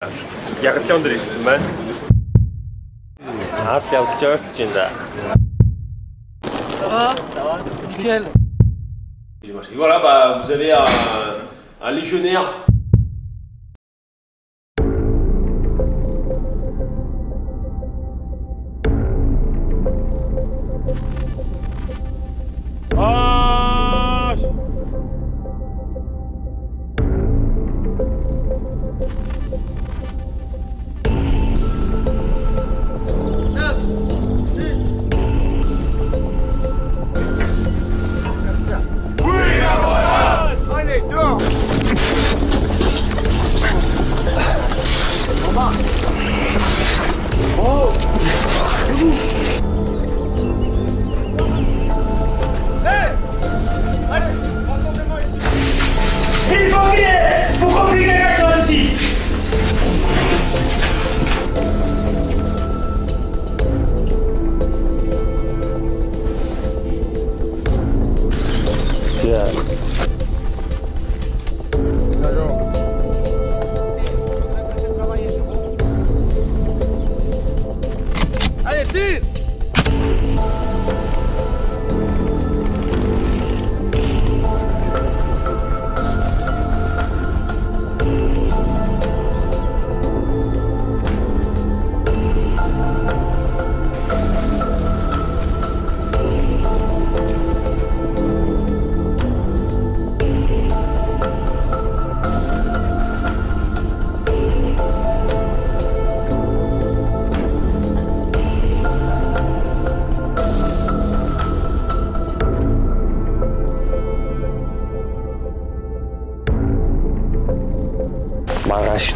25 regiment. A piątciąż cięda. Ah, nickel. Voilà, bah, vous avez un légionnaire.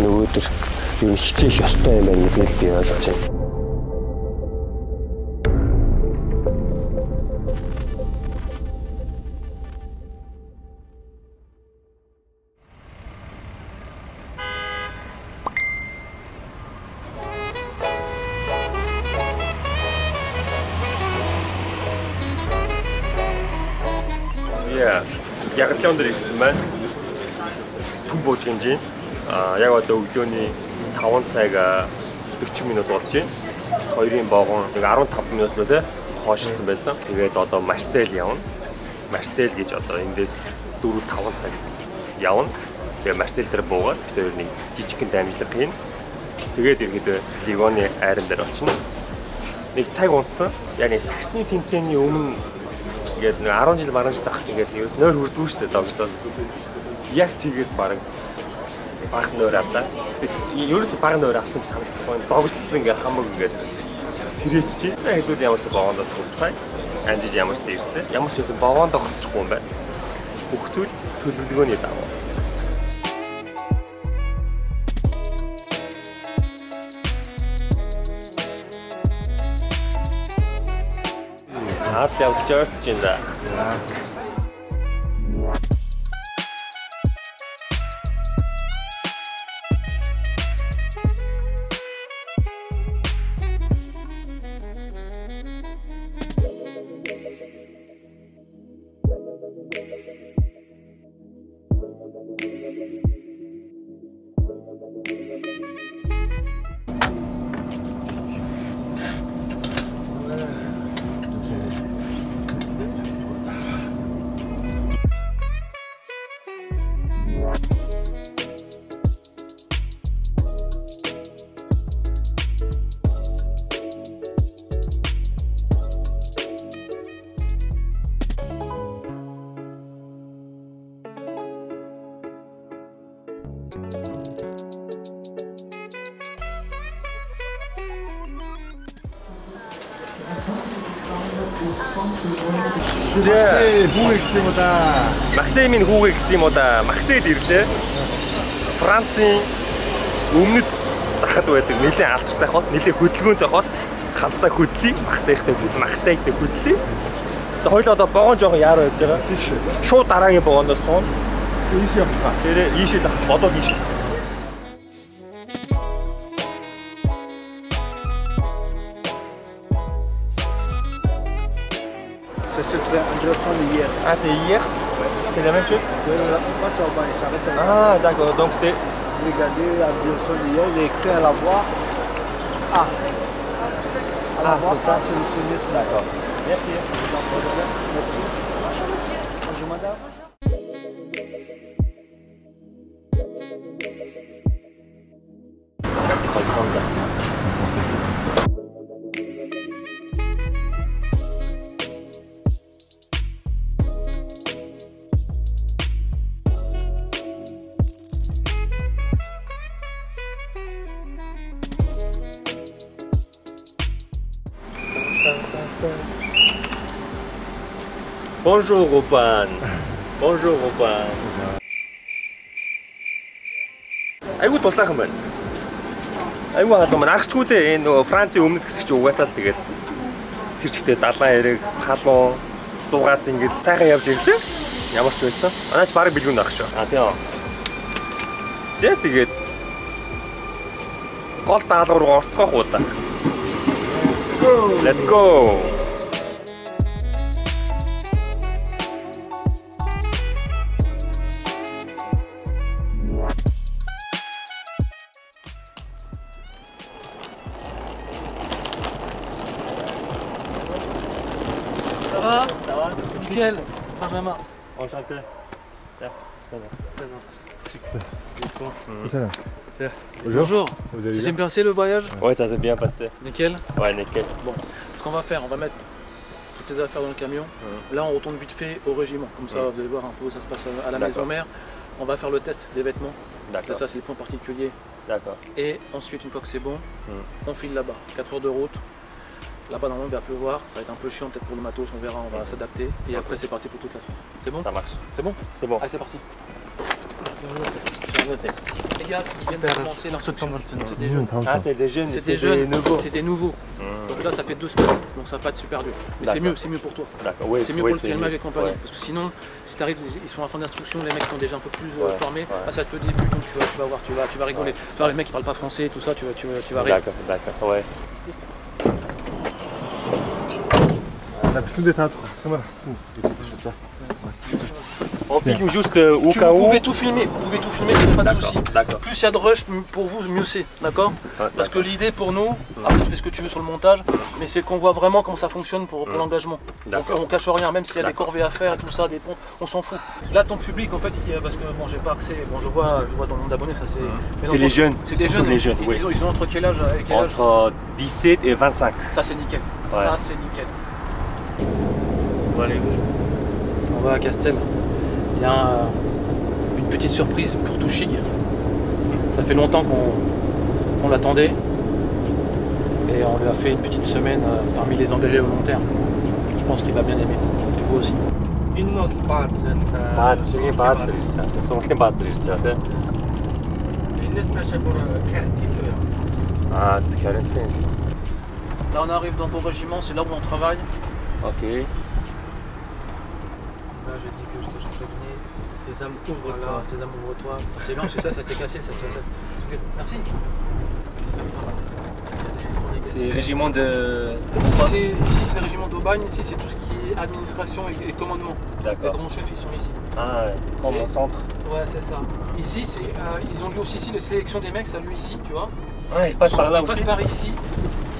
Нөгөөдөр ер нь хичээх ёстой юм байна гэдгийг би ойлгож байна. Яг л өндөр ирсэн байна. Түн боочгийн яг одоо өглөөний 5 цаг 40 минут болж байна. Хоёрын боогон 15 минут л тий хоошлсон байсан. Тэгээд одоо Марсель явна. Марсель гэж одоо эндээс 4-5 цаг явна. Тэгээд Марсель дээр буугаад бид нэг жижигхэн дамжлага хийнэ. Тэгээд ирэхдээ Лигоны айран дээр очино. Нэг цаг унтсан. Яг нэг саксны тэмцээний өмнө ингээд 10 жил маргааш тах ингээд ерөөс нойр хүрдгүй шүү дээ тогтоод. Яг тэгээд бараг баг нөр авлаа. Ерөөс баг нөр авсан санагдахгүй. Доглол ингээд хамаг ингээд сэрээчжээ. За хэдүүд ямар ч богооноос хурцгай. Амжиж ямар ч иртээ. Ямар ч үсэн богоонд гоцрохгүй юм байна. Бүх зүйл төлөвлөгөөний дагуу. Аад явж чинь да. Максимийн хүүгээ гэсэн юм уу да. Максид ирлээ. Францын өмнөд захад байдаг нэлээд алдартай хот, нэлээд хөдөлгөөнтэй хот. Гадтай хөдлөе, Максихтай хөдлөе, Максайтай хөдлөе. За хоёул одоо богоон жоохон яаруу явж байгаа. Тийш. Шууд дараагийн богоонд суун. Ийш явах. Тэр ийшээ л бодоод ийш. C'est très intéressant hier. Ah, c'est hier? C'est la même chose? Oui, ça passe au bain, ça arrête. Ah, d'accord, donc c'est brigadier à direction de Lyon, j'ai écrit à la voix A. À la voix A, c'est le premier. D'accord. Merci. Merci. Bonjour monsieur. Bonjour madame. Bonjour Oban. Bonjour Oban. Айгуу дулаахан байна. Айгуу хатан байна. Агч гүтэй энэ нөгөө Францын өмнөд гэсэн чинь угаасаа л тэгэл тэр чигтээ 70 90 халуун 100-аас ингэж сайхан явж ирлээ. Ямар ч байсан. Манайч барыг билгүүн байх шүү. А тийм. Зэ тэгээд гол даалгавар руу орцгоох уу та. Let's go. Let's go. Nickel, Benjamin. Enchanté. Tiens, ça va. Ça va. Bonjour. Ça s'est bien passé le voyage? Ouais, ça s'est bien passé. Nickel? Ouais, nickel. Bon, ce qu'on va faire, on va mettre toutes les affaires dans le camion. Là, on retourne vite fait au régiment. Comme ça, vous allez voir un peu où ça se passe à la maison mère. On va faire le test des vêtements. D'accord. Ça, c'est les points particuliers. D'accord. Et ensuite, une fois que c'est bon, on file là-bas. 4 heures de route. Là-bas, normalement, il va pleuvoir, ça va être un peu chiant peut-être pour le matos, on verra, on va s'adapter. Et après, c'est parti pour toute la semaine. C'est bon? Ça marche. C'est bon? C'est bon. Allez, c'est parti. Les gars, ils viennent de commencer l'instruction. C'est des jeunes. Ah, c'est des jeunes, c'est des jeunes. C'est des nouveaux. Donc là, ça fait 2 semaines, donc ça va pas être super dur. Mais c'est mieux pour toi. Oui, c'est mieux pour le filmage et compagnie. Parce que sinon, si tu arrives, ils sont en fin d'instruction, les mecs sont déjà un peu plus formés. Ah, ça te début, donc tu vas voir, tu vas rigoler. Tu vois, les mecs, ils parlent pas français, tout ça, tu vas rire. D'accord, ouais. On filme juste au cas où. Vous pouvez tout filmer, pas de soucis. Plus il y a de rush pour vous, mieux c'est, d'accord? Parce que l'idée pour nous, après tu fais ce que tu veux sur le montage, mais c'est qu'on voit vraiment comment ça fonctionne pour l'engagement. Donc on cache rien, même s'il y a des corvées à faire et tout ça, des pompes, on s'en fout. Là ton public en fait, parce que bon j'ai pas accès, bon je vois dans le nombre d'abonnés, ça c'est... C'est les jeunes, c'est des jeunes, ils ont entre quel âge? Entre 17 et 25. Ça c'est nickel, ça c'est nickel. Allez, on va à Castel. Il y a une petite surprise pour Tushig. Ça fait longtemps qu'on l'attendait et on lui a fait une petite semaine parmi les engagés volontaires. Je pense qu'il va bien aimer. Et vous aussi. Une autre part, là on arrive dans ton régiment, c'est là où on travaille. Ok. Là, j'ai dit que je t'ai prévenu. Sésame, ouvre-toi. Sésame, ouvre-toi. C'est bien parce que ça t'est cassé. Merci. C'est le régiment de... Ici, c'est le régiment d'Aubagne. Ici, c'est tout ce qui est administration et commandement. D'accord. Les grands chefs, ils sont ici. Ah ouais, comme au centre. Ouais, c'est ça. Ici, ils ont lieu aussi ici, les sélections des mecs, ça a lieu ici, tu vois. Ah, ils passent par là aussi. Ils passent par ici.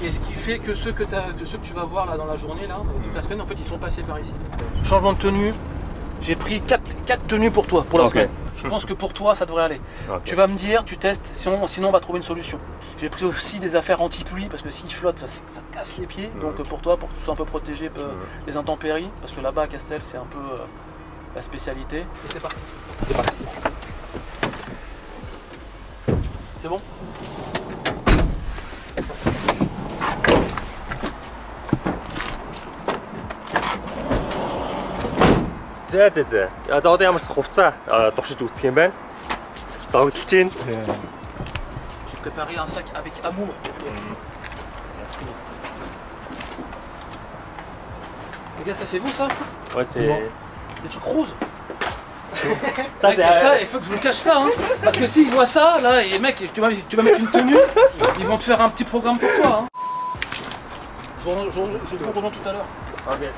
Et ce qui fait que ceux que tu vas voir là dans la journée, là, toute la semaine, en fait, ils sont passés par ici. Changement de tenue, j'ai pris 4 tenues pour toi, pour la semaine. Je pense que pour toi, ça devrait aller. Okay. Tu vas me dire, tu testes, sinon on va trouver une solution. J'ai pris aussi des affaires anti-pluie, parce que s'ils flottent, ça casse les pieds. Donc pour toi, pour que tu sois un peu protégé des intempéries, parce que là-bas, à Castel, c'est un peu la spécialité. Et c'est parti. C'est parti. C'est bon? За. Одоо ямар ч хувцас туршиж үзэх юм байна. Догдолж байна. J'ai préparé un sac avec amour. Merci. Les gars, ça c'est vous ça? Ouais, c'est des trucs roses. Ça, il faut que je vous cache ça, hein. Parce que s'ils voient ça, là, et mec, tu vas mettre une tenue, ils vont te faire un petit programme pour toi, hein. Je vous rejoins tout à l'heure. Ah bien.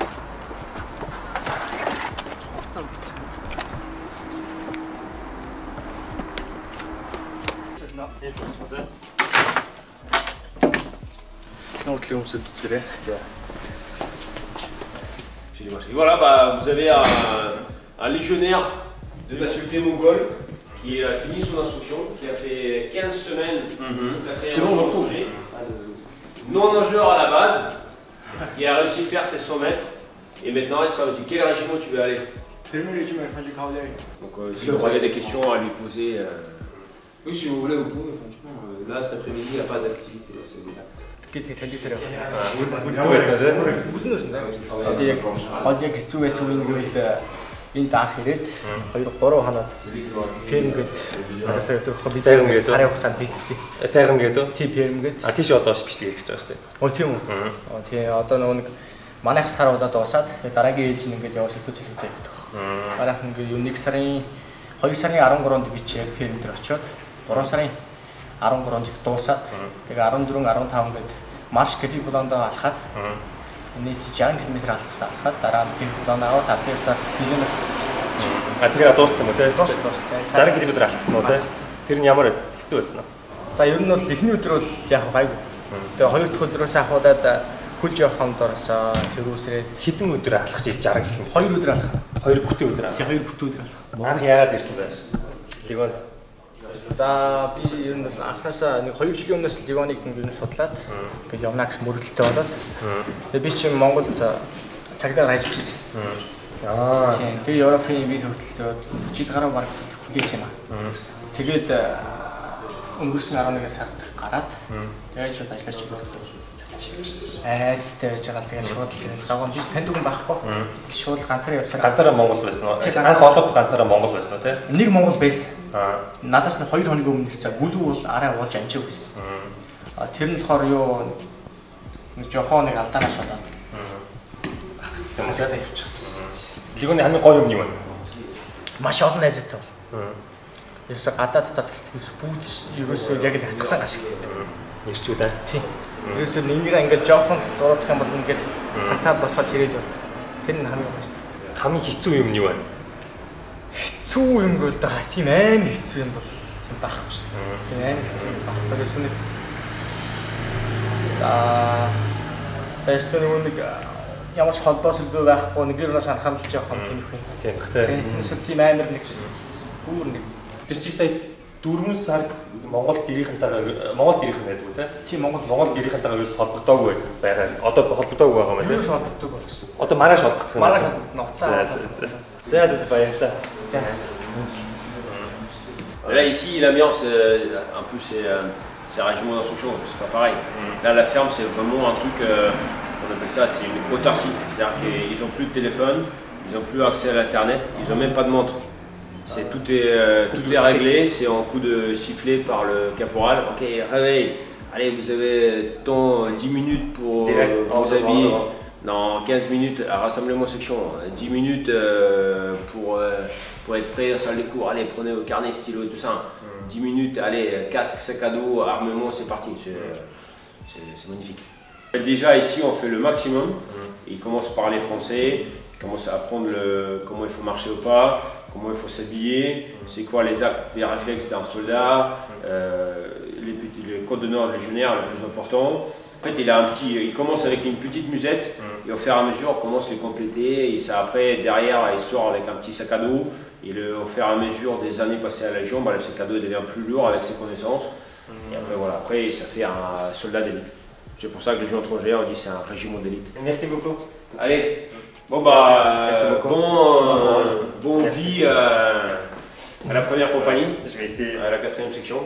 Donc Léon, c'est tout c'est là. Je dis voilà, bah, vous avez un légionnaire de la sulté mongole qui a fini son instruction, qui a fait 15 semaines de 4e en congé, non-nageur à la base, qui a réussi à faire ses 100 mètres. Et maintenant, il sera dit quel régiment tu veux aller. Donc, si vous avez des questions à lui poser, oui, si vous voulez, vous pouvez, franchement. Là, cet après-midi, il n'y a pas d'activité. Manech sarod a dosat, daragi elchi nget yos iltu chiltet. Manech nget unique sari, hoy sari aron gorond biche film drachot, goron sari aron gorond dosat, tega aron durung aron taunget. March keti budan da alhat, neti jang mitral sahat, daran keti budan ao tapesa dijenes. Atira doscem ote, doscem. Jang keti budan alhatsan ote, tirni amar hicu esna. За ер нь бол эхний өдөр бол яг гайгүй. Тэгээ хоёр дахь өдрөөс ахуудаад хулж явахын дорсоо сэрүүсрээд хэдэн өдөр алхаж ил 60 гэлэн. 2 өдөр алхах. 2 бүтэн өдөр алхах. 2 бүтэн өдөр алхах. Манайх яагаад ирсэн байш? Легон. За би ер нь анхаасаа нэг 2 жилийн өмнөөс Легоныг ер нь судлаад ингээд явна гэсэн мөрөлдөлтэй болоод. Тэгээ би чинь Монголд цагдаагаар ажиллаж ирсэн. Аа. Тэгээ Европын виз хөтөлбөрөд жил гараа баг хүлээсэн юм аа. Тэгээд өнгөрсөн 11 сард гараад тэгээд шууд ажиллаж ирсэн. Айцтай байж байгаа л тэгээд шууд гавамжиж танд хүн байхгүй. Шууд ганцаараа явсан. Ганцаараа Монгол байсан уу? Анх олоод ганцаараа Монгол байсан уу те? Нэг Монгол байсан. Надаас нь 2 хоногийн өмнө ирсэн. Гүлүү бол арай уулж амжив гэсэн. Тэр нь болохоор юу нэг жохоо нэг алдаа шалаад. Хасагдсан. Хасаад явчихсан. Лигоны хамгийн гоё юм юм. Маш олон найзтай. Яса гадаад татад хэлтгүүлс бүгд ерөөсөө яг л хатгасан ашиглалт. Ирчүү да. Тийм. Ерөөсөө нэгийг ингээл жоохон дуруудах юм бол ингээл гатаа босгож ирээд явдаг. Тэр нь хамгийн гоо шүү дээ. Хамгийн хэцүү юм нь юу вэ? Хэцүү юм бол да. Тийм амар хэцүү юм бол байхгүй шүү дээ. Тийм амар хэцүү юм байхгүй. Ерөөсөө нэг эсвэл нэг ямар ч холбоо солбоо байхгүй нэг гэрнээс анхаарал жоохон тэмх юм. Тийм хэрэгтэй. Эсвэл тийм амар нэг бүр нэг тэр чи сая 4 сар Монгол гэрийнхэнтэйгээ Монгол гэрийнхэн байдаг үү те? Тийм Монгол гэрийнхэнтэйгээ юу холбогдоогүй байгаа. Одоо холбогдоогүй байгаа юм байна. Юу холбогдоогүй гэсэн. Одоо манайш холбогдох юм. Манайш ноцаа. За за баярлалаа. За. Là ici l'ambiance un peu c'est régiment d'instruction, c'est pas pareil. Là la ferme c'est vraiment un truc on appelle ça c'est une autarcie, c'est-à-dire qu'ils ont plus de téléphone, ils ont plus accès à l'internet, ils ont même pas de montre. C'est tout est réglé, c'est en coup de sifflet par le caporal. Ok, réveil. Allez, vous avez tant 10 minutes pour vous habiller. Non, 15 minutes à rassemblement section. 10 minutes pour être prêt à salle de cours. Allez, prenez vos carnets, stylos, tout ça. 10 minutes, allez, casque, sac à dos, armement, c'est parti. C'est magnifique. Déjà ici, on fait le maximum. Ils commencent par les Français. Commence à apprendre comment il faut marcher au pas, comment il faut s'habiller, c'est quoi les actes, les réflexes d'un soldat, le code d'honneur légionnaire le plus important. En fait, il commence avec une petite musette et au fur et à mesure, on commence à les compléter. Et ça, après, derrière, il sort avec un petit sac à dos. Et au fur et à mesure des années passées à la Légion, bah, le sac à dos devient plus lourd avec ses connaissances. Et après, voilà, après, ça fait un soldat d'élite. C'est pour ça que les Légion étrangère, on dit c'est un régiment d'élite. Merci beaucoup. Allez. Bon bah, bon vie à la première compagnie, je vais essayer. À la 4e section.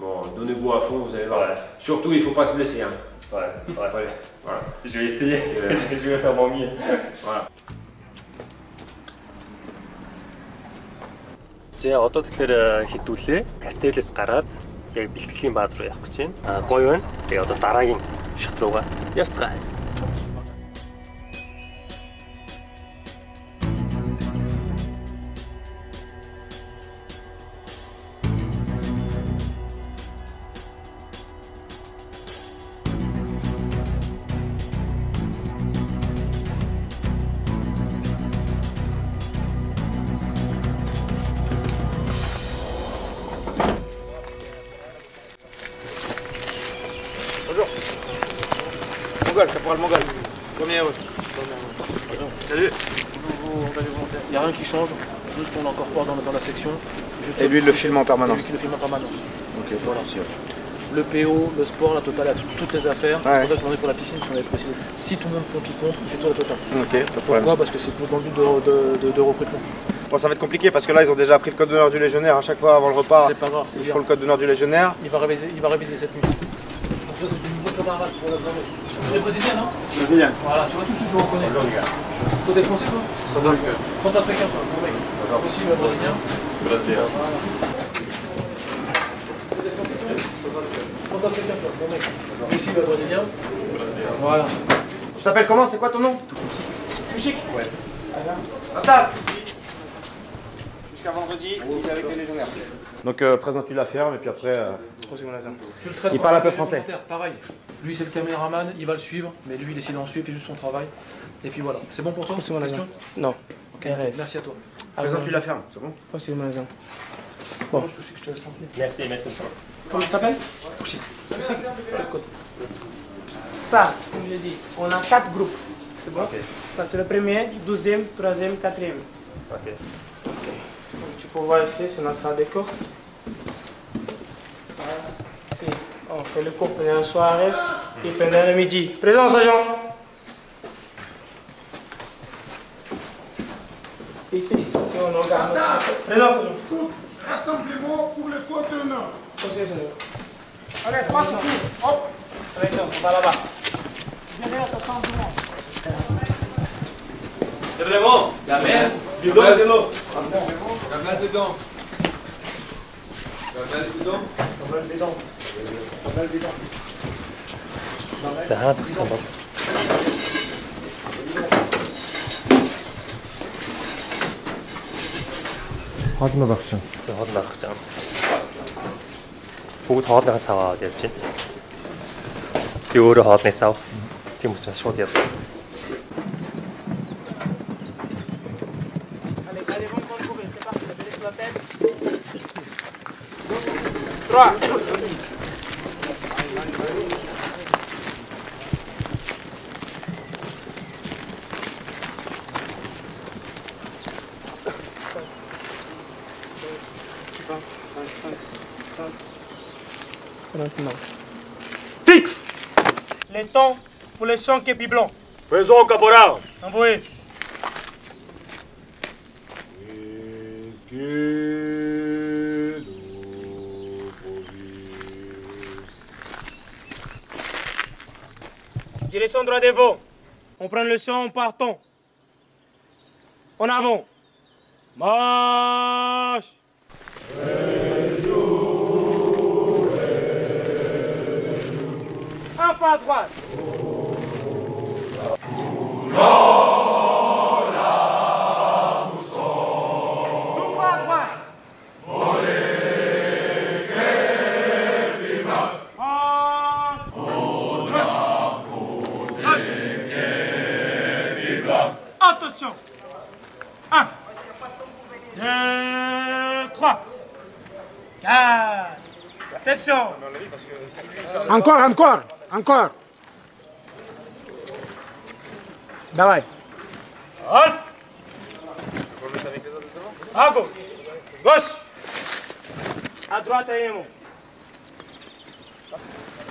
Bon, donnez-vous à fond, vous allez voir. Voilà. Surtout, il ne faut pas se blesser. Hein. Ouais. Voilà. Je vais essayer, je vais faire mon mieux. Voilà. J'ai autant de hitoules, Castel et Scarad, il y a des climbs à trouver. Un coin, et autant d'aragines. Je trouve. Je trouve. Bonjour. Mongol, caporal Mongol. Premier. Salut. Il n'y a rien qui change, juste qu'on est encore fort dans la section. Juste et lui, il le filme en permanence. Lui qui le filme en permanence. Ok, voilà. Le PO, le sport, la totale, toutes les affaires. Ouais. C'est pour ça que l'on est pour la piscine, si on avait précisé. Si tout le monde compte, il fait tout la totale. Ok, pas de problème. Pourquoi ? Parce que c'est dans le but de recrutement. Bon, ça va être compliqué parce que là, ils ont déjà appris le code d'honneur du légionnaire à chaque fois avant le repas. C'est pas grave, c'est bien. Ils font le code d'honneur du légionnaire. Il va réviser cette nuit. Donc, c'est brésilien, non? Brésilien. Voilà, tu vois tout de suite, je reconnais. Bonjour, les gars. Côté français, toi? Ça donne que. Compte africain, toi, mon mec. D'accord. Aussi, le brésilien. Brésilien. Côté français, toi? Ça donne que. Compte africain, toi, mon mec. Aussi, le brésilien. Brésilien. Voilà. Tu t'appelles comment? C'est quoi ton nom? Tushig. Ouais. La place. Jusqu'à vendredi, il est avec les légionnaires. Donc présente-lui la ferme et puis après. Il parle un peu français. Pareil. Lui c'est le caméraman, il va le suivre, mais lui il est silencieux, il fait juste son travail. Et puis voilà. C'est bon pour toi? C'est bon, question? Non. Ok, merci à toi. Présente-lui la ferme, c'est bon? C'est bon, bon. Je te laisse tranquille. Merci, merci. Comment tu t'appelles? Touché. Ça, comme je l'ai dit, on a 4 groupes. C'est bon? Ça c'est le premier, deuxième, troisième, quatrième. Ok. Tu peux voir ici, c'est notre salle de cours. Si on fait le cours pendant la soirée et pendant le midi. Présence, agent. Ici, si on regarde. Présence, agent. Tout rassemblement pour le code d'honneur. Conseil, agent. Allez, passe tout. Hop. Allez, on va là-bas. Derrière, t'attends tout le monde. C'est vraiment la mer, du l'eau et de l'eau. La balle dedans. C'est un truc sympa. Rod ma barche. Faut rod la savoir, d'habitude. Tu veux rod les savoir. Tu me tiens sur d'habitude. Fixe. Les tons pour les champs qui blanc. Présent, caporal. Envoyez. Direction droit devant. On prend le champ, on partons. En avant. Marche. Un pas à droite. Attention. 1, 2, 3, 4, section. Encore. Давай. Hop. À gauche. À droite, ayez-moi.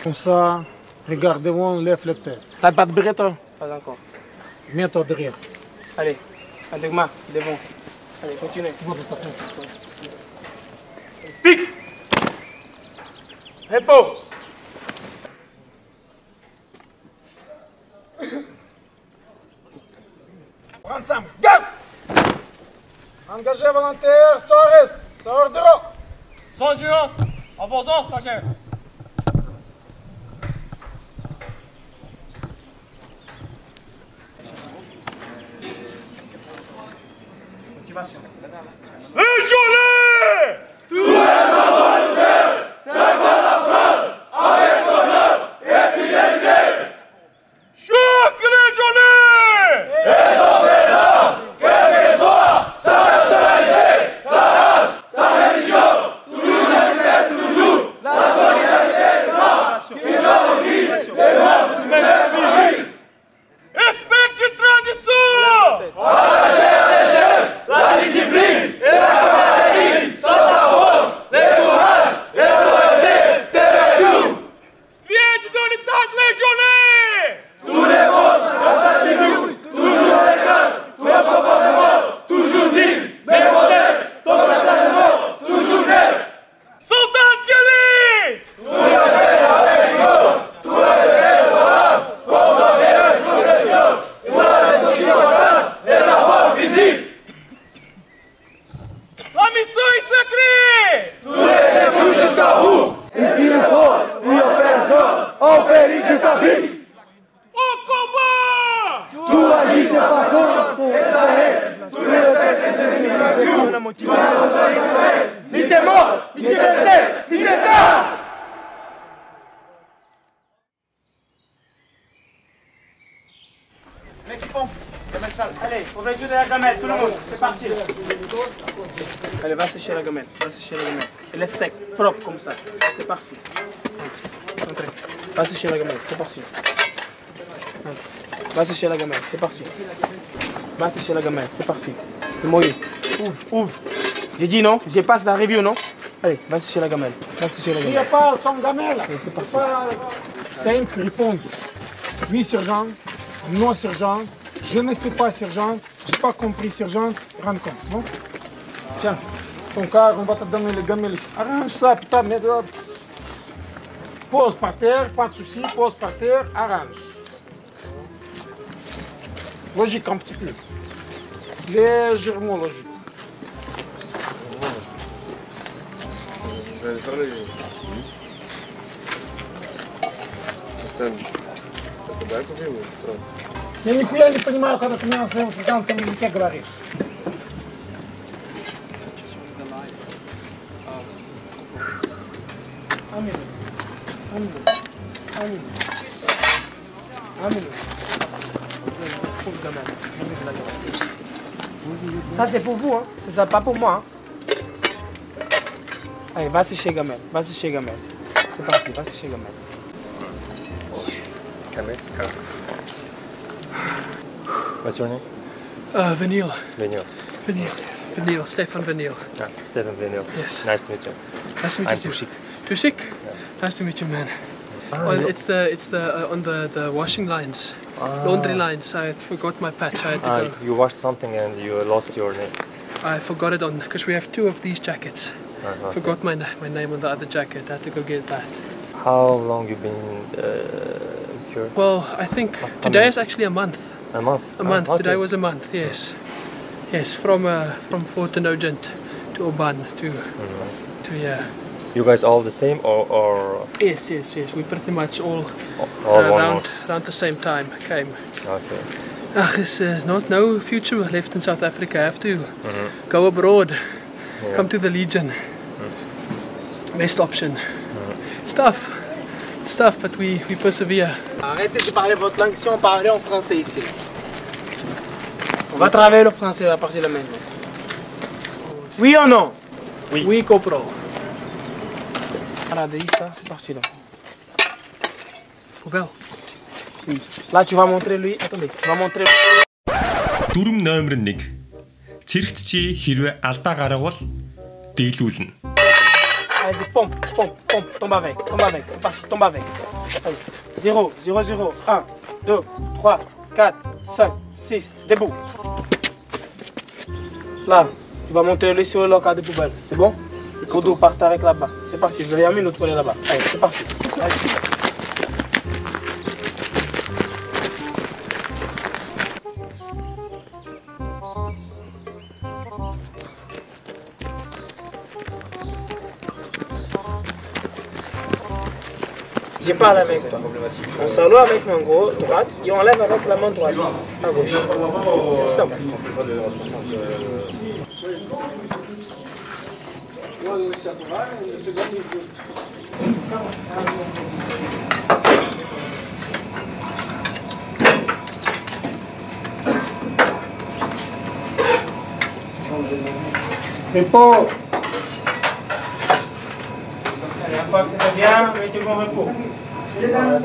Comme ça, regarde devant, lève la tête. T'as pas de bretons? Pas encore. Mets-toi derrière. Allez, avec moi, devant. Allez, continuez. Fixe. Repos. Ensemble, gap. Engagé volontaire, Soares, sort de l'eau. Sans urgence, avançons, stagiaire. Motivation. Réjoulez! Tous les volontaires, c'est quoi la France? Avec honneur et fidélité. Choc les journées. Sa race, sa religion, toujours la liberté, toujours la solidarité, non, qui donne vie péril de ta vie. Au combat! Tout agit sa façon, et ça est, tout respect des ennemis de Dieu, tout respect des ennemis mort, ni t'es blessé, ni t'es ça! Mec, ils font, gamelle sale. Allez, on va aider la gamelle, tout le monde, c'est parti. Allez, va sécher la gamelle, va sécher la gamelle. Elle est sec, propre comme ça, c'est parti. Entrez, va sécher la gamelle, c'est parti. Va sécher la gamelle, c'est parti. Va sécher la gamelle, c'est parti. Le moyen. Ouvre, ouvre. J'ai dit non, je passe la review, non? Allez, va sécher la gamelle. Va sécher la gamelle. Il n'y a pas sans gamelle. C'est parti. Cinq réponses. Oui, sergent. Non, sergent. Je ne sais pas, sergent. J'ai pas compris, sergent. Rends compte, c'est bon? Tiens, ton car, on va te donner les gamelles. Arrange ça, putain, merde. Pose par terre, pas de soucis. Pose par terre, arrange. Logique un petit peu. Légèrement logique. Vous allez parler. Castel, это да, купи его? Я нихуя не понимаю, когда ты меня на своем африканском языке говоришь. Аминь. Аминь. Аминь. Аминь. Ça c'est pour vous, hein. C'est ça, pas pour moi. Hein. Allez, va sécher gamelle, va sécher gamelle. C'est parti, va sécher gamelle. Gamelle, what's your name? Vanille. Vanille. Vanille. Vanille. Stefan Vanille. Ah, Stefan Vanille. Yes. Nice to meet you. Nice to meet you. I'm Tushig. Tushig? Yeah. Nice to meet you, man. Oh, it's the on the washing lines. Laundry lines. I forgot my patch. I had to go. You washed something and you lost your name. I forgot it on because we have two of these jackets. Forgot my name on the other jacket. I had to go get that. How long you been cured? Well, I think today is actually a month. A month. A month. Today was a month. Yes, yes. From Fort de Nogent to Oban to yeah. You guys all the same or? Yes, yes, yes. We pretty much all around the same time came. Okay. Ach, there's not no future left in South Africa. I have to go abroad, come to the Legion. Best option. It's tough. It's tough, but we persevere. Arrêtez de parler votre langue si on parlait en français ici. On va travailler le français à partir de maintenant. Oui ou non? Oui. Oui, Copro. Regardez ça, c'est parti là. Poubelle. Oui. Là tu vas montrer lui. Attendez, tu vas montrer. Дүрм номер 1. Цэрэгт чи хэрвээ алдаа гаргавал дийлүүлнэ. Allez, pompe, pompe, pompe, tombe avec, c'est parti, tombe avec. Allez. 0, 0, 0, 1, 2, 3, 4, 5, 6, debout. Là, tu vas monter lui sur le local de poubelle, c'est bon? Kodo part avec là-bas. C'est parti, je vais amener l'autre collègue là-bas. Allez, c'est parti. Allez. Je parle avec toi. On salue avec la main droite et on lève avec la main droite à gauche. C'est simple. Repos. La fois que c'était bien, mettez bon repos. Là,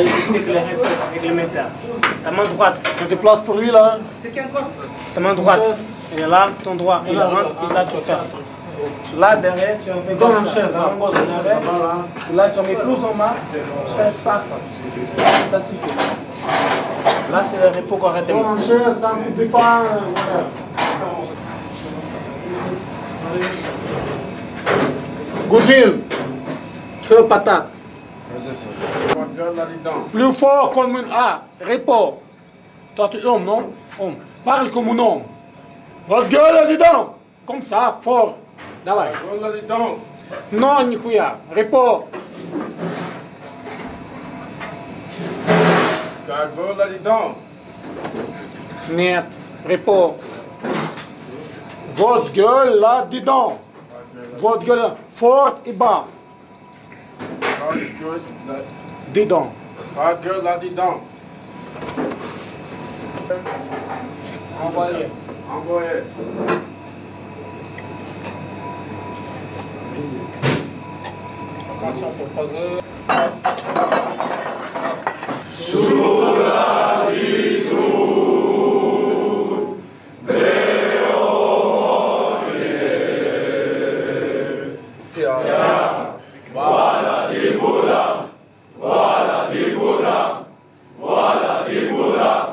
il explique les repos avec le métal. Ta main droite. Tu te places pour lui là. C'est qui encore? Ta main droite. Il est là, ton droit. Il rentre, il là, tu fermes. Là derrière, tu en mets comme une chaise, hein. Là, tu en mets plus en main, tu fais pas. Là, c'est le repos correctement. Comme une chaise, ça ne fait pas. Goupil, feu patate. Plus fort comme une A, repos. Toi, tu es homme, non? Homme. Parle comme un homme. Regarde là-dedans. Comme ça, fort. Давай. Non, нихуя. Репо. Cargo, dis donc. Niet, repos. Votre gueule, là, dis donc. Votre gueule, forte et bas. Dis donc. Votre gueule, là, dis donc. Envoyez. Envoyez. Attention pour poser. Sous la vigour déroulée. Tiens, voilà des bourras, voilà des bourras, voilà des bourras.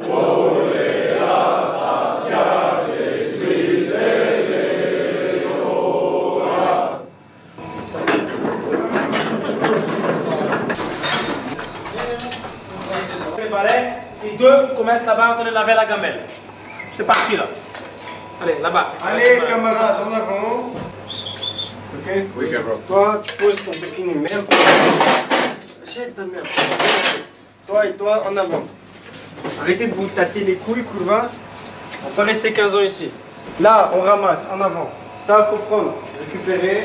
Pour les assassins, les Suisses et les Rois. Préparez, les deux commencent là-bas à laver la gamelle. C'est parti là. Allez, là-bas. Allez, camarades, on avance. Ok? Oui, camarade. Toi, tu poses ton bikini même. Jette ta merde. Toi et toi, en avant. Arrêtez de vous tâter les couilles, Courvin. On peut rester 15 ans ici. Là, on ramasse, en avant. Ça, faut prendre. Récupérer.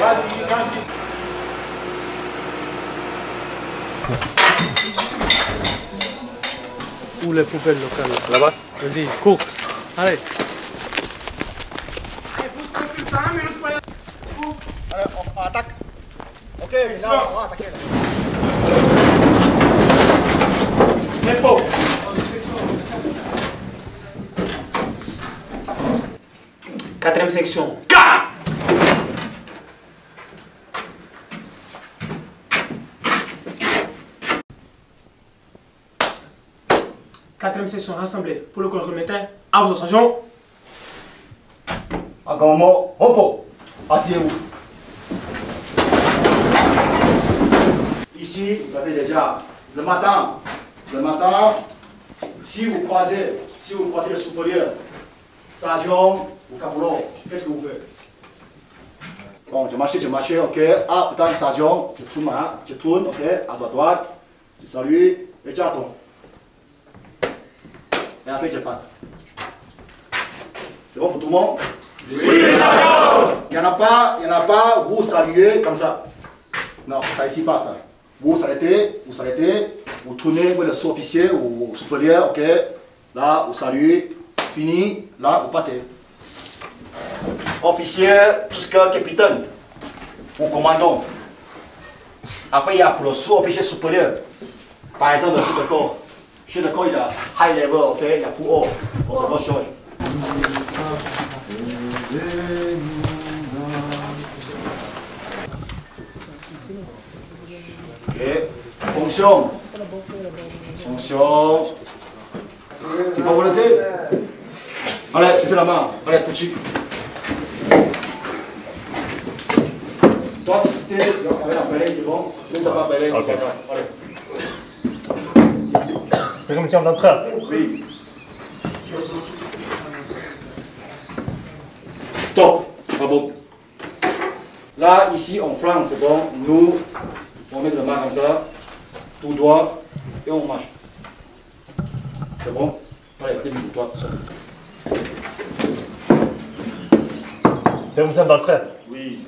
Vas-y, calme. Où les poubelles locales? Là-bas. Vas-y, cours. Allez. Allez, on attaque. Ok, là, on va attaquer. Tempo. Quatrième section. Gah! Quatrième section rassemblée pour le corps remetteur. À vos sergents. Agomo, hopo, asseyez-vous. Ici, vous avez déjà le matin, si vous croisez le supérieur, sergent ou caporal, qu'est-ce que vous faites? Bon, je marchais, ok. Ah, putain, sergent, je tourne, ok, à droite, je salue et j'attends. Et après, je pars. C'est bon pour tout le monde? Oui, sergent! Il n'y en a pas, vous saluez comme ça. Non, ça ici pas ça. Vous s'arrêtez, vous tournez vers le sous-officier ou le supérieur, ok? Là, vous saluez, fini, là, vous partez. Officier, jusqu'à capitaine, ou commandant. Après, il y a pour le sous-officier supérieur. Par exemple, le chef de corps, il y a high level, ok? Il y a pour haut, on se rechange. Okay. Fonction. C'est pas volonté. Allez, c'est la main. Allez, Tushig. Toi, tu cites. Allez, appelez, c'est bon. Tu n'as pas appelé, c'est pas grave. Allez. C'est comme si on entrait. Oui. Stop. Bravo. Là, ici, on flanque, c'est bon. Nous. On met le main comme ça, tout droit, et on marche. C'est bon? Allez, début pour toi. T'as besoin d'entraide? Oui.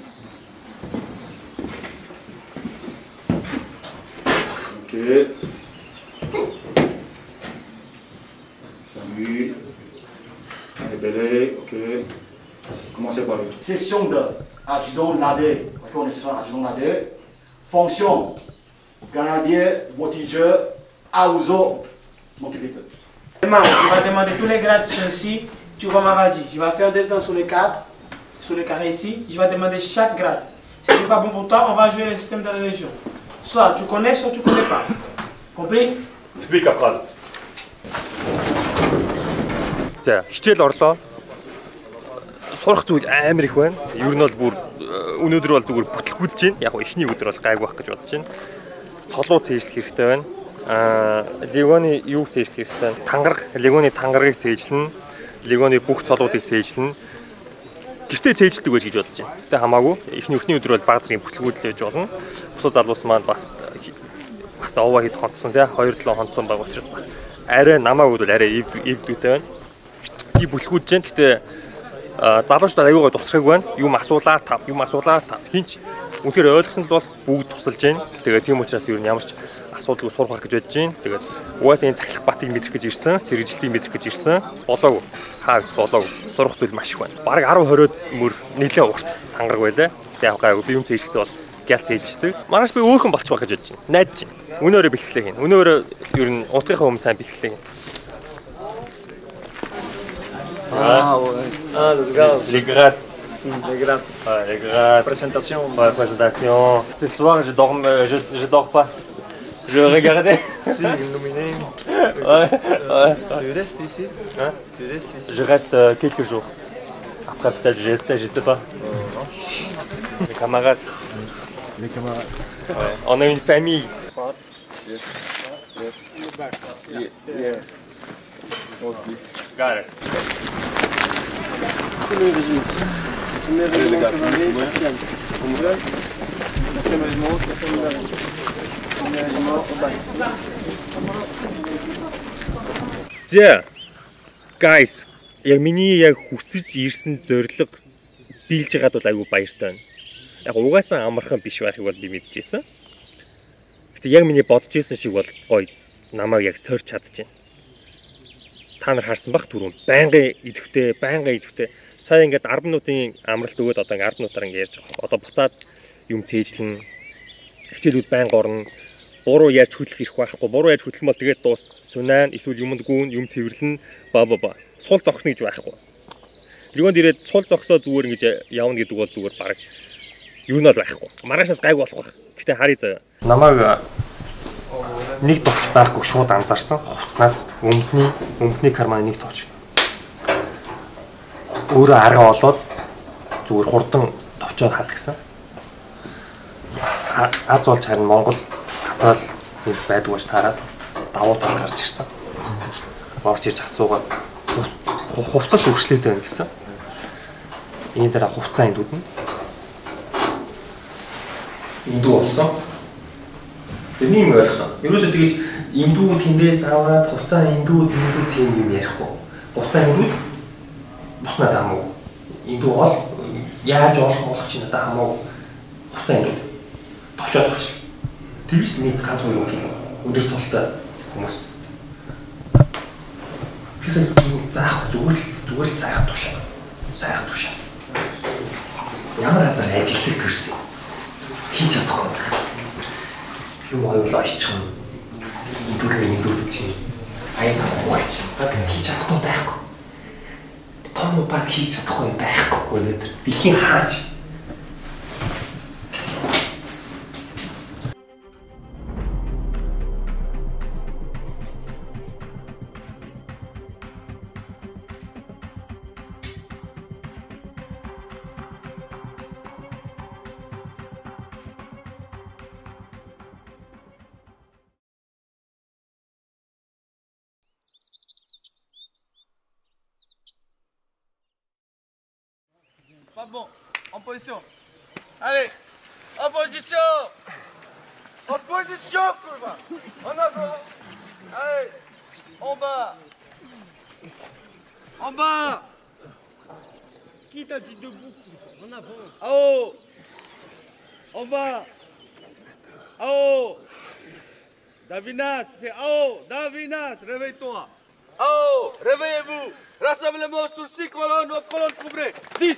Ok. Salut. Rébellé, ok. Commencez par le. Session de adjudant Nadé. Ok, on est session adjudant Nadé. Fonction, grenadier, voltigeur, aouzo, mon capitaine. Demain, tu vas demander tous les grades ici, tu vas m'avoir dit. Je vais faire des uns sur les cadres, sur le carré ici, je vais demander chaque grade. Si ce n'est pas bon pour toi, on va jouer le système de la légion. Soit tu connais, soit tu ne connais pas. Compris? Oui, caporal. Tiens, je t'ai dit l'ordre. Сурхтууд амар их байна. Ер нь бол бүр өнөөдөр бол зүгээр бүтлгүүлж байна. Яг нь эхний өдөр бол гайг байх гэж бодож байна. Цолуу цээжлэх хэрэгтэй байна. Легоны юуг цээжлэх хэрэгтэй? Тангараг, легоны тангарагыг цээжлэн. легионы бүх цолуудыг цээжлэн гэртээ цээжлдэг байж гэж бодож байна. Тэ хамаагүй эхний өдөр бол баг зэргийн бүтлгүүд лээж болно. Бусад залуус маань бас овоо хэд хонцсон тий 2-7 хонцсон баг учраас бас арай намаа хөдөл арай эвдүүтэй байна. Би бүтлгүүд жин гэтээ залуучдаа аягаа тусрахыг байна. Юм асуулаа та хинч үнэхээр ойлгосон л бол бүгд тусалж байна. Тэгээ тийм учраас юу ямарч асуудалгүй сурах гэж бодож байна. Тэгээд угаасаа энэ цахилах батыг мэдрэх гэж ирсэн, цэрэгжилтийг мэдрэх гэж ирсэн. Болоогүй. Хаагс болоогүй. Сурах зүйл маш их байна. Бараг 10-20-од мөр нэлээд урт тангараг байлаа. Гэтэ яг гайгүй би юм цэжлэхдээ бол гял цэжлэжтэй. Маргааш би өөхөн болчих байх гэж бодож байна. Найдаж байна. Өнөөрөө бэлтгэлээ хийнэ. Өнөөрөө ер нь утгынхаа өмнө сайн бэлтгэлээ хийнэ. Les grades. Présentation. Présentation. Ce soir, je dors pas. Je regardais. Si, nominé. Tu restes ici? Hein? Tu restes ici? Je reste quelques jours. Après, peut-être je sais pas. Les camarades. Ouais. On a une famille. Yes. Mostly. Got it. Yeah. Guys, яг миний яг хүсэж ирсэн зорилго биелж байгаад бол айгүй баяртай байна. Яг угаасаа амархан биш байхыг бол би мэдчихсэн. Гэтэ яг миний бодож ирсэн шиг бол гоё намайг яг сорьч чадчихна. Та нар харсан баг түрүүн байнгын идэвхтэй сая ингээд 10 минутын амралт өгөөд одоо 10 минутаар ингээд ярьж байгаа. Одоо буцаад юм цээжлэн хичээлүүд байнга орно. Буруу ярьж хөдлөх ирэх байхгүй. Буруу ярьж хөдлөх юм бол тэгээд дуус. Сунаа эсвэл юмд гүн юм цэвэрлэн ба сул зогсоно гэж байхгүй. Легонд ирээд сул зогсоо зүгээр ингээд явна гэдэг бол зүгээр баг юу нь бол байхгүй. Маргаашаас гайг болох байх. Гэтэ харъя заяа. Намайг нэг товч байхгүй шууд анзаарсан. Хувцснаас өмнөний карманы нэг товч. Өөрөө арга олоод зүгээр хурдан товчоор хадгсан. Аз болж харин Монгол Капрал нэг байдгүйч тараад давуу тал гарч ирсэн. Орж ирж асуугаад хувцас өршлөөд байна гэсэн. Эний дараа хувцас энд үднэ. Энд болсон. Тэ нэг юм ойлгосон. Ерөөсөө тэгэж эндүү тэндээс аваад хувцаа эндүү тийм юм ярихгүй. Хувцаа эндүүд буснаа дамуу. Эндүү ол яаж олох чинь надаа хамаагүй. Хувцаа эндүүд товчоод болчих. Тэгж нэг ганц юм хэлсэн. Өдөр цолтой хүмүүс. Хэсэг заах зүгээр л сайхан тушаа. Ямар азар ажилласыг төрсөн. Хийж чадахгүй. Юм ойлоо ичхэн эндүүд чинь аяга хуваачна. Хийж чадахгүй байхгүй. Том баг хийж чадахгүй байхгүй өнөөдөр. Дэлхийн хааж. Pas bon, en position. Allez, en position. En position, Kurva. En avant. Allez, en bas. En bas. Qui t'a dit debout, Kurva? En avant. En haut. En bas. En haut. Davinas, c'est en haut. Davinas, réveille-toi. En haut, réveillez-vous. Rassemblement sur 6 colonnes, notre colonne couvrée. 10.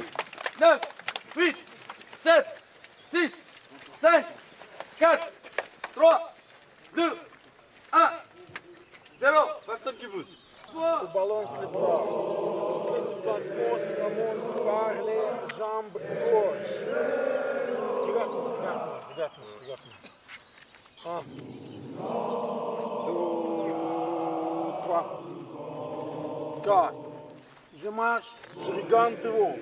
9, 8, 7, 6, 5, 4, 3, 2, 1, 0, personne qui bouge. On balance les bras. Déplacement, ça commence par les jambes gauches. Regarde. 1, 2, 3, 4. Je marche, je regarde devant,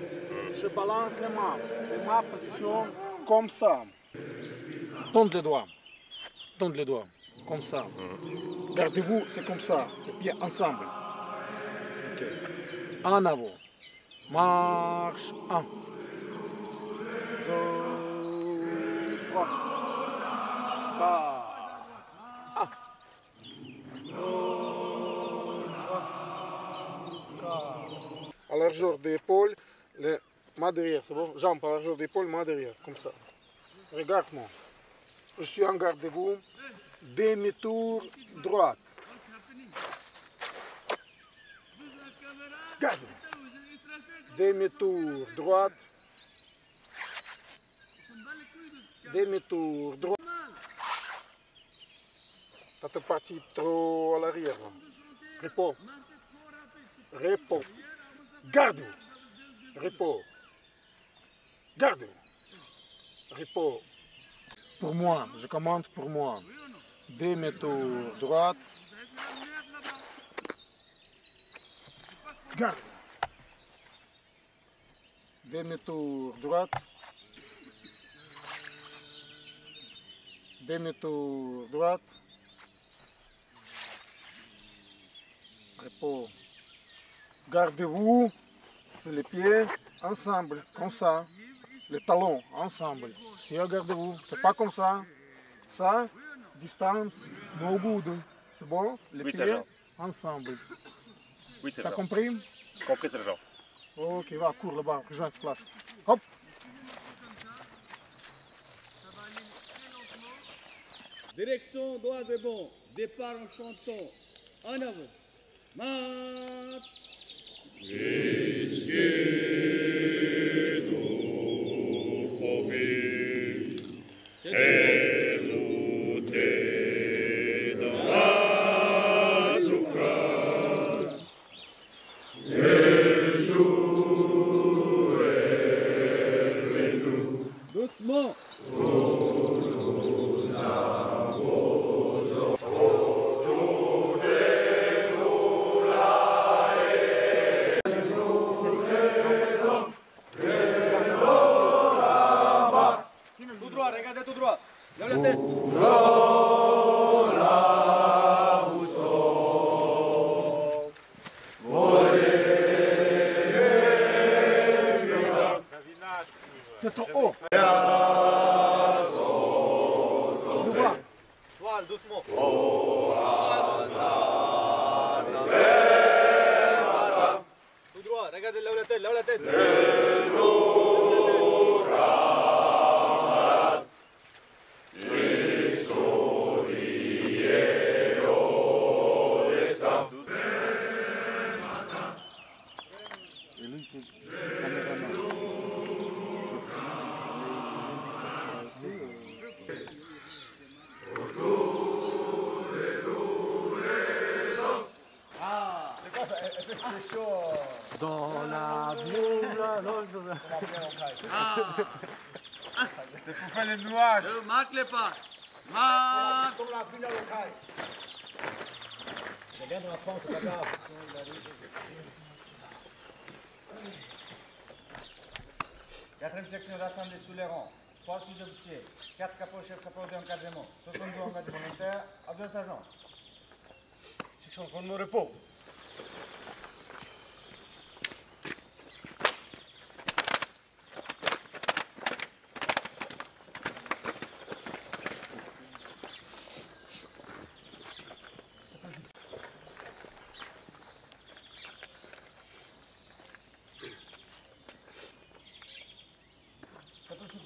je balance les mains position comme ça. Tendre les doigts, comme ça. Gardez-vous, c'est comme ça, les pieds ensemble. Okay. En avant. Marche 1. 2, 3, 4. À largeur d'épaule, main derrière, c'est bon? Jambes à largeur d'épaule, main derrière, comme ça. Regarde-moi. Je suis en garde de vous. Demi-tour droite. Garde. Demi-tour droite. Demi-tour droite. Ça te partit trop à l'arrière. Repos. Repos. Garde. Repos. Garde. Repos. Pour moi, je commande pour moi. Demi-tour droite. Garde. Demi-tour droite. Demi-tour droite. Repos. Gardez-vous sur les pieds ensemble, comme ça, les talons ensemble. Si regardez-vous, c'est pas comme ça. Ça, distance, no good. C'est bon? Les pieds sergent. Ensemble. Oui, sergent. T'as compris? Compris, sergent. Ok, va, cours là-bas, rejoins ta place. Hop! Direction droit de bon, départ en chantant, en avant. Marche! Doucement. C'est trop haut. Tout droit, regardez là où la tête, là où la tête. Dans la boule, c'est pour faire les nuages. Ne marque les pas. Marque. Je regarde la France, c'est pas grave. Quatrième section rassemblée sous les rangs. 3 sous-officiers, 4 capots, chefs capots d'encadrement, 62 engagements volontaires, adjoints sergents. Section contre mon repos.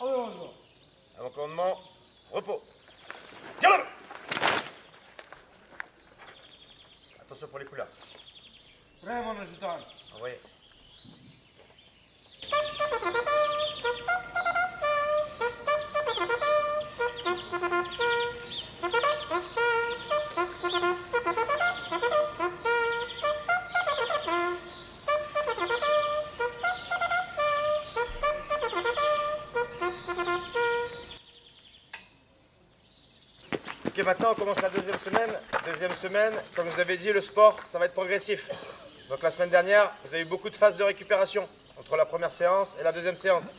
on y va. Avant commandement, repos. Galop. Attention pour les coups là. Prêt, mon adjutant. Envoyez. Ok, maintenant on commence la deuxième semaine. Comme je vous avais dit, le sport, ça va être progressif. Donc la semaine dernière, vous avez eu beaucoup de phases de récupération entre la première séance et la deuxième séance.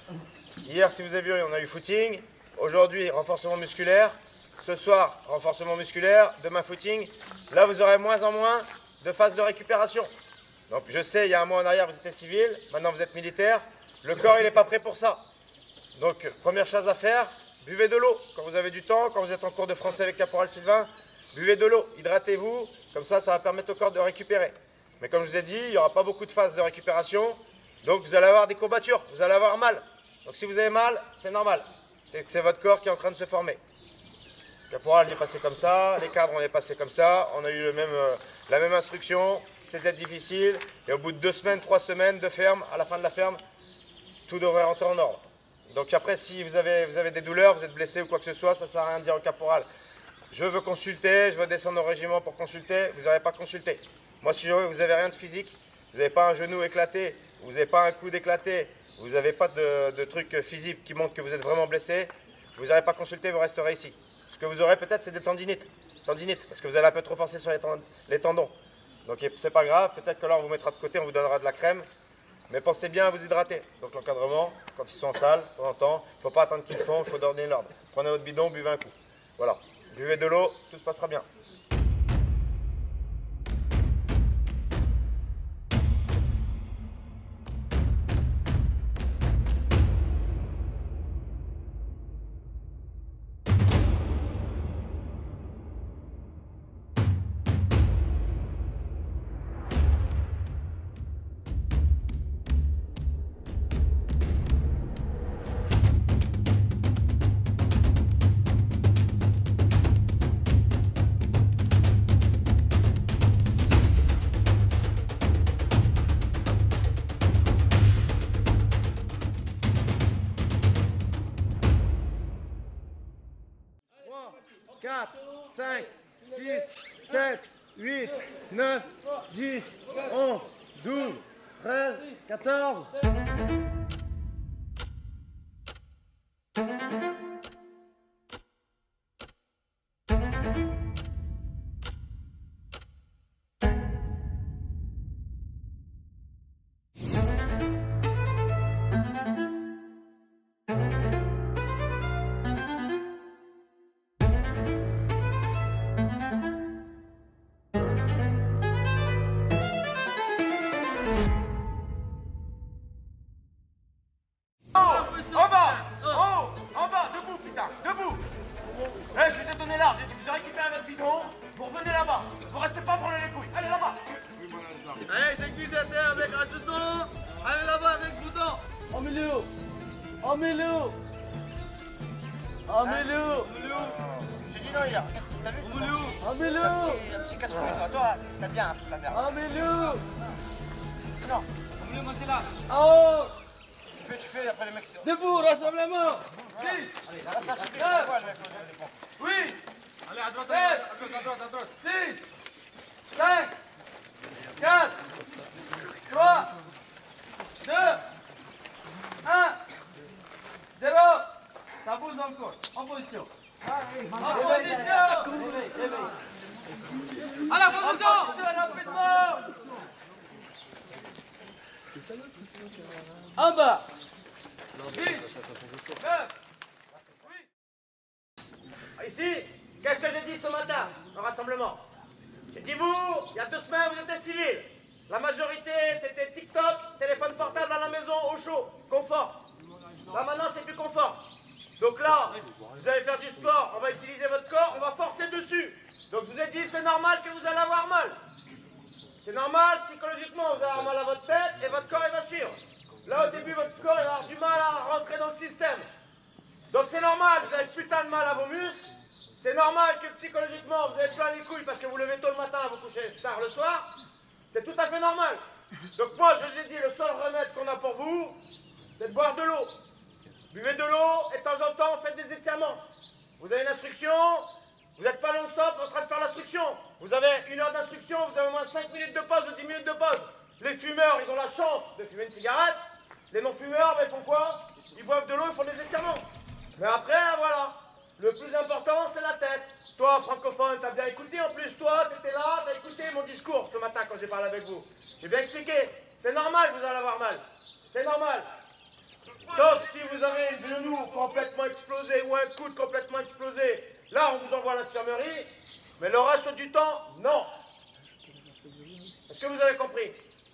Hier, si vous avez vu, on a eu footing. Aujourd'hui, renforcement musculaire. Ce soir, renforcement musculaire. Demain, footing. Là, vous aurez moins en moins de phases de récupération. Donc je sais, il y a un mois en arrière, vous étiez civil, maintenant vous êtes militaire. Le corps, il n'est pas prêt pour ça. Donc, première chose à faire, buvez de l'eau. Quand vous avez du temps, quand vous êtes en cours de français avec Caporal Sylvain, buvez de l'eau, hydratez-vous. Comme ça, ça va permettre au corps de récupérer. Mais comme je vous ai dit, il n'y aura pas beaucoup de phases de récupération. Donc, vous allez avoir des courbatures, vous allez avoir mal. Donc, si vous avez mal, c'est normal. C'est que c'est votre corps qui est en train de se former. Caporal, on est passé comme ça, les cadres, on est passé comme ça. On a eu la même instruction. C'était difficile. Et au bout de 2 semaines, 3 semaines de ferme, à la fin de la ferme, tout devrait rentrer en ordre. Donc après, si vous avez des douleurs, vous êtes blessé ou quoi que ce soit, ça ne sert à rien de dire au caporal. Je veux consulter, je veux descendre au régiment pour consulter. Vous n'aurez pas consulté. Moi, si vous n'avez rien de physique, vous n'avez pas un genou éclaté, vous n'avez pas un coude éclaté, vous n'avez pas de truc physique qui montre que vous êtes vraiment blessé, vous n'aurez pas consulté, vous resterez ici. Ce que vous aurez peut-être, c'est des tendinites. Tendinites, parce que vous allez un peu trop forcer sur les tendons. Donc c'est pas grave, peut-être que là on vous mettra de côté, on vous donnera de la crème. Mais pensez bien à vous hydrater. Donc l'encadrement, quand ils sont en salle, de temps en temps, il ne faut pas attendre qu'ils font, il faut donner l'ordre. Prenez votre bidon, buvez un coup. Voilà, buvez de l'eau, tout se passera bien.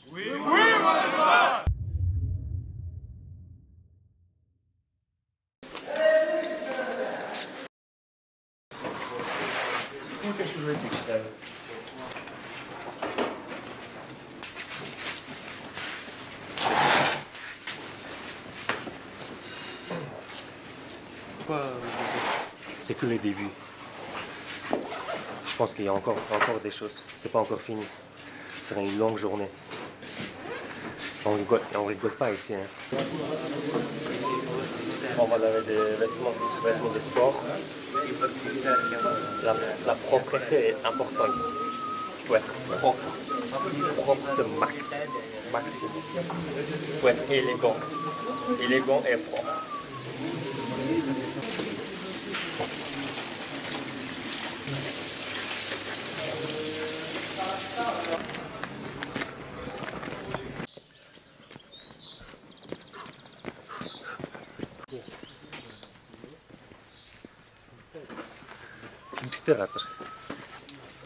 Oui, oui, mon c'est que le début. Je pense qu'il y a encore des choses. C'est pas encore fini. Ce sera une longue journée. On rigole pas ici. Hein. On va laver des vêtements de sport. La propreté est importante ici. Il faut être propre. Propre de maximum. Il faut être élégant. Élégant et propre.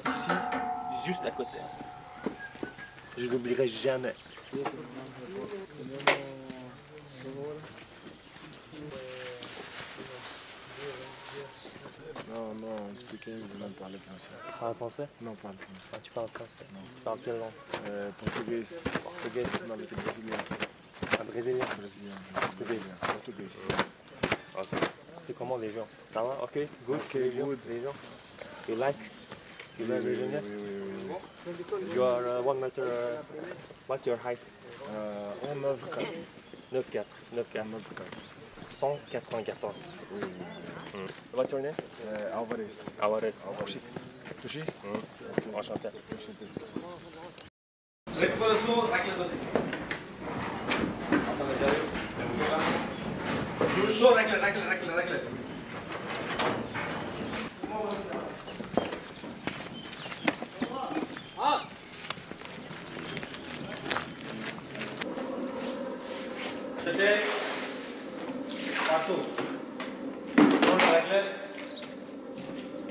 Ici, juste à côté. Je n'oublierai jamais. Non, non, expliquez, vous même parler français. Tu parles français? Non, pas le français. Ah, tu parles français? Non. Tu parles quelle langue? Portugais. Portugais, c'est dans le brésilien. Ah, brésilien? Brésilien. Portugais. Portugais. Ok. C'est comment les gens? Ça va? Ok, good. Ok, good. Les gens? You like? You like Virginia? Oui. You are 1 meter... what's your height? 1,94. 9,4. 9,4. 194. Oui. What's your name? Alvarez. Alvarez. Tushig? Enchanté. Enchanté. C'était partout. Donc la règle,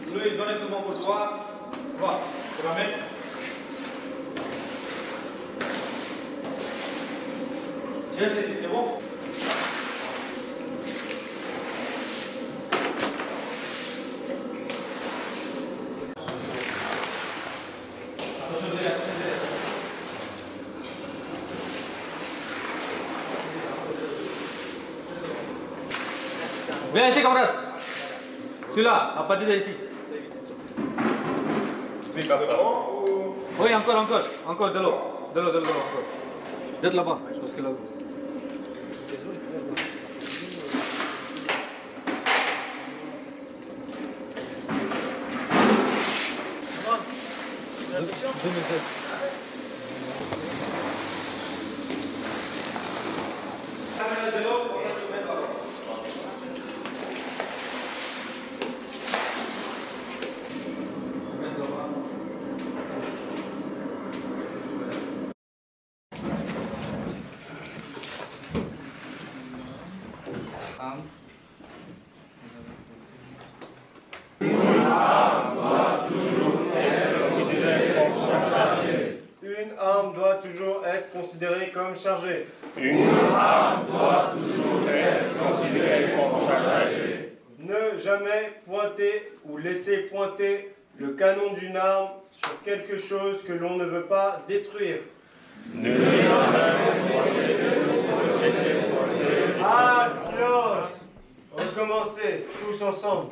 vous lui donnez tout le monde pour toi. Voilà, tu vas mettre. Je vais te laisser, c'est bon? Viens ici, camarade. Celui-là, à partir d'ici. Oui, encore de l'eau. De l'eau, encore. Jette là-bas, je pense que là-haut. Chargé. Une arme doit toujours être considérée comme chargée. Ne jamais pointer ou laisser pointer le canon d'une arme sur quelque chose que l'on ne veut pas détruire. Ne jamais pointer, laisser pointer. Ah, silence. Recommencez tous ensemble.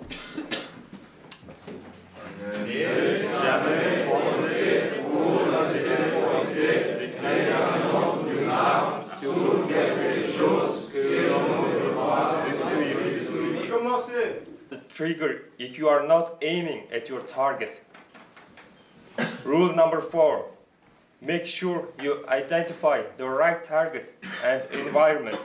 Ne jamais pointer ou laisser pointer le canon sur quelque chose que l'on ne veut pas détruire. Commencez. The trigger, if you are not aiming at your target. Rule number 4. Make sure you identify the right target and environment.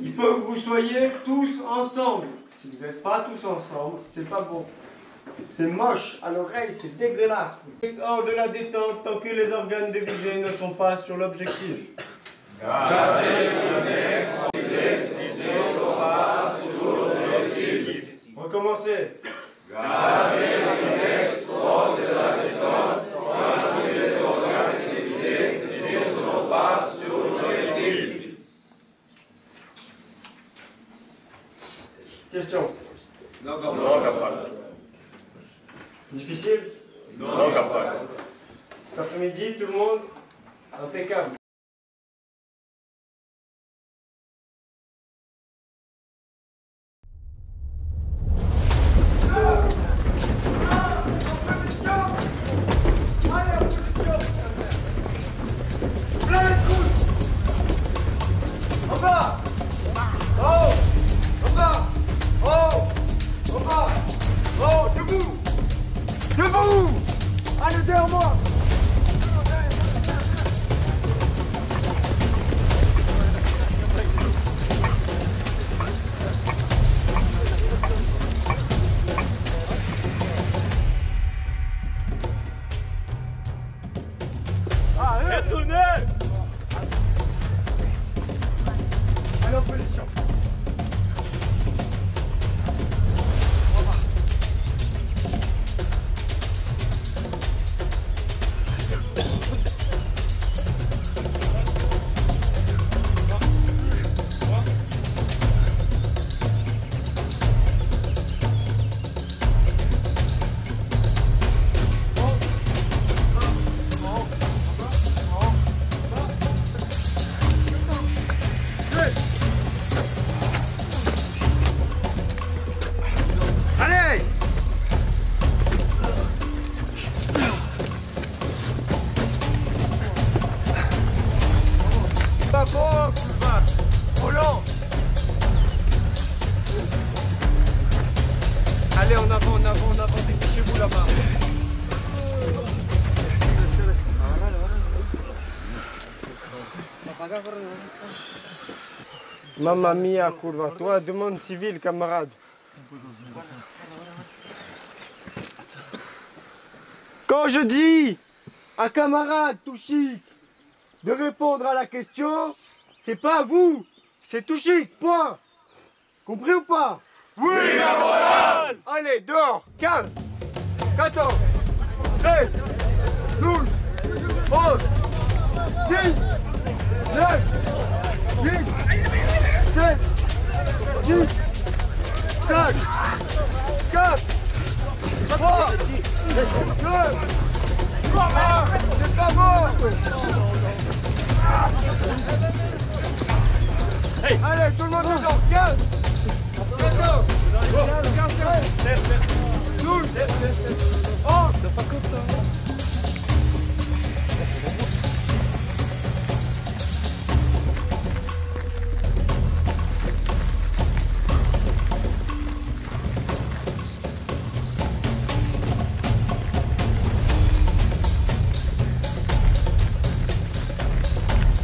Il faut que vous soyez tous ensemble. Si vous n'êtes pas tous ensemble, c'est pas bon. C'est moche à l'oreille, c'est dégueulasse. Hors de la détente tant que les organes de visée ne sont pas sur l'objectif. Gardez le nez, ne sont pas sur l'objectif. Question. Non, caporal. Difficile? Non, caporal. Cet après-midi, tout le monde impeccable. Mamma mia, courva, toi, demande civile, camarade. Quand je dis à camarade Tushig de répondre à la question, c'est pas vous, c'est Tushig, point. Compris ou pas? Oui, camarade. Allez, dehors, 15, 14, 13, 12, 11, 10, 9, 8, 7, 10, 5, 4, 3, 2, 1, c'est pas bon. Allez, tout le monde dedans, 15, 14, 13, 12, 11, c'est pas content.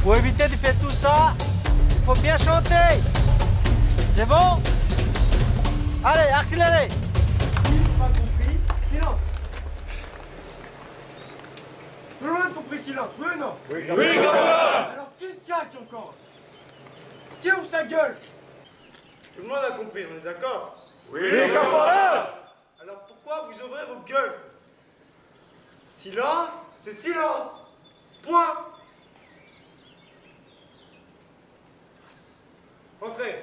Pour éviter de faire tout ça, il faut bien chanter. C'est bon? Allez, accélérez. Pas compris, silence. Tout le monde compris, silence, oui ou non? Oui, camarade. Alors qui tient encore? Qui ouvre sa gueule? Tout le monde a compris, on est d'accord? Oui, camarade. Alors pourquoi vous ouvrez vos gueules? Silence, c'est silence. Point. Entrez.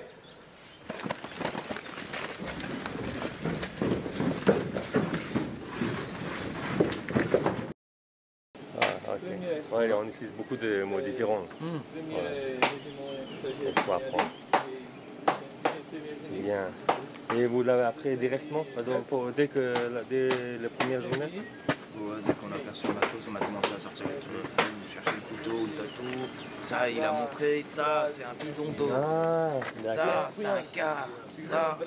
Ah, ok. Ouais, on utilise beaucoup de mots différents. Voilà. Il faut apprendre. C'est bien. Et vous l'avez appris directement dès les premières journées? Ouais, dès qu'on a perçu le matos, on a commencé à sortir les trucs. On cherchait le couteau, le tatou. Ça, il a montré. Ça, c'est un bidon d'eau. Ça, c'est un quart. Ça,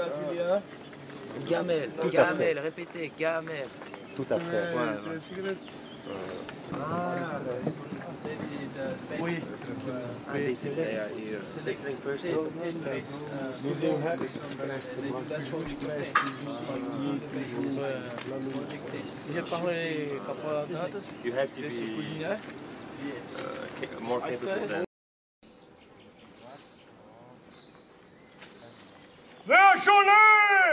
gamelle. Gamelle, répétez, gamelle. Tout à fait. Voilà. Oui. J'ai parlé de ses cousins. More capable than... Lâchons-les!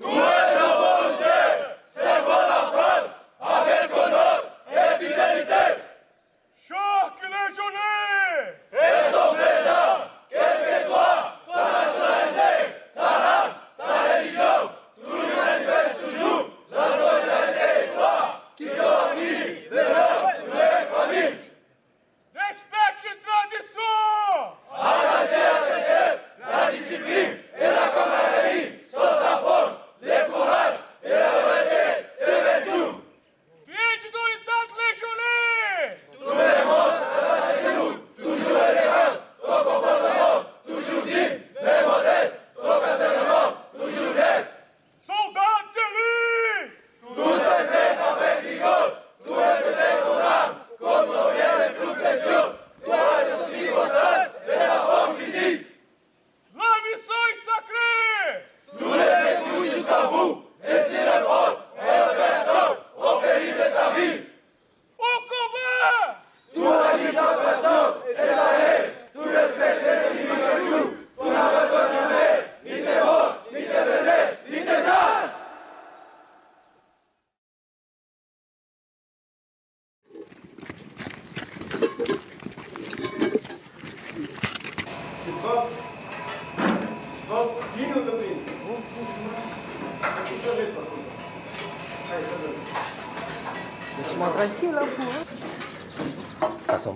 Nous restons volontaires, servons la France avec honneur et fidélité. Choc les journées! Et sauvez-la, quelle que soit sa nationalité, sa race, sa C'est propre. Propre. Clean ou non clean? Vous changez pas. Allez, ça donne. Laisse-moi tranquille, un peu. Ça sent bon.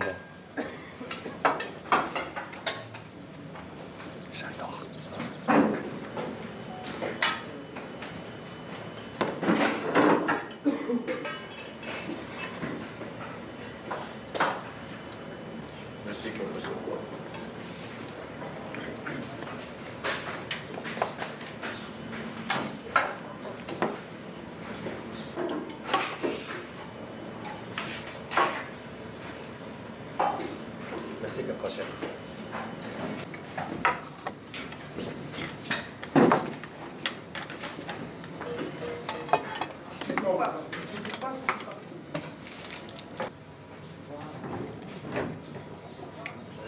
Merci, Caporal Sylvain.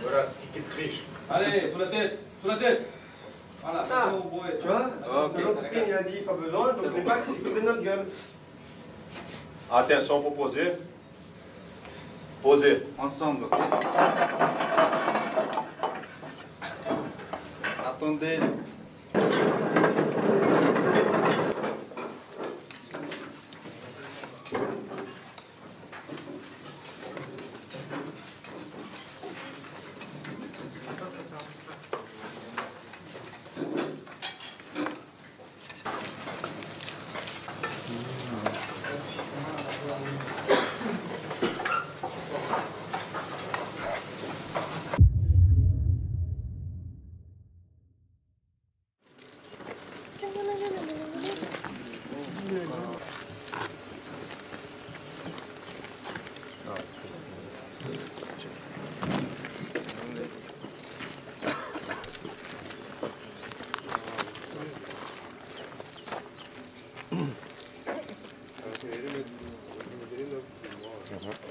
Voilà ce qui est riche. Allez, sous la tête. Voilà, ça. Tu vois, l'autre prix, il a dit pas besoin, donc les bacs, c'est de notre gueule. Attention pour poser. Posez. Ensemble, ok? Attendez.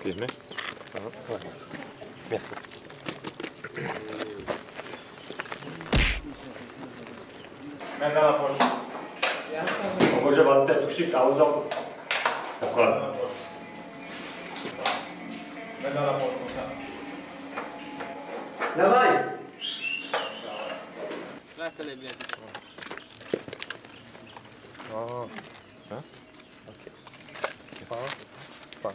Filmé. Ouais. Merci. Maintenant la poche. Moi je vais la tête touchée à aux ordres. Pourquoi? Maintenant la poche comme ça. La maille. Là ça l'est bien. Oh. Hein? Ok. Pas.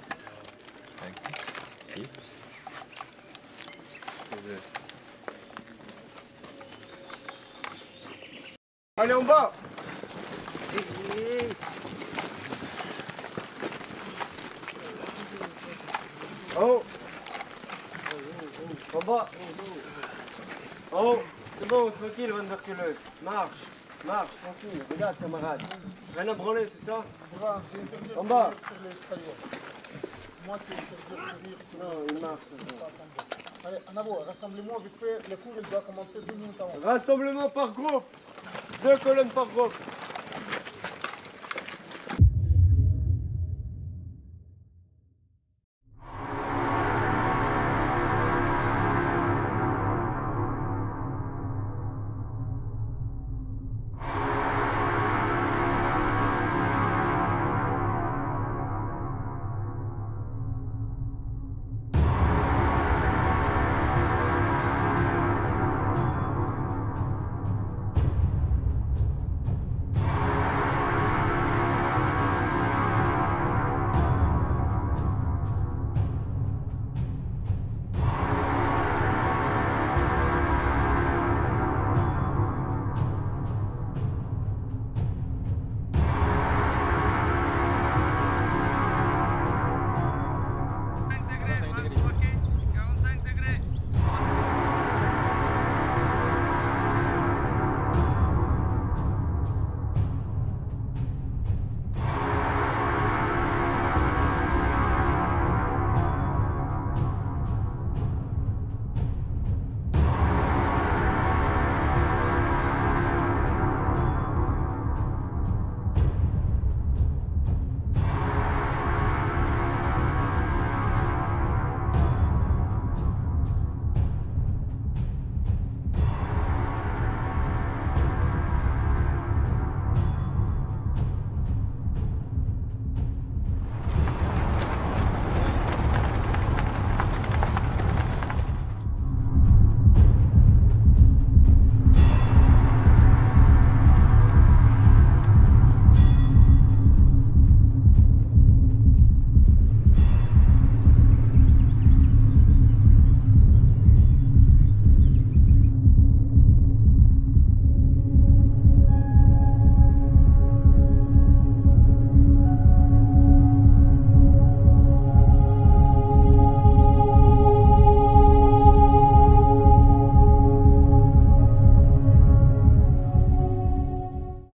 Allez, on va. Oh. On va. Oh. C'est bon, tranquille, on va faire que le. Marche, tranquille. Regarde, camarade. Rien à branler, c'est ça? On va. Moi qui il marche. Allez, en avant, rassemblement vite fait, le cours il doit commencer 2 minutes avant. Rassemblement par groupe, 2 colonnes par groupe.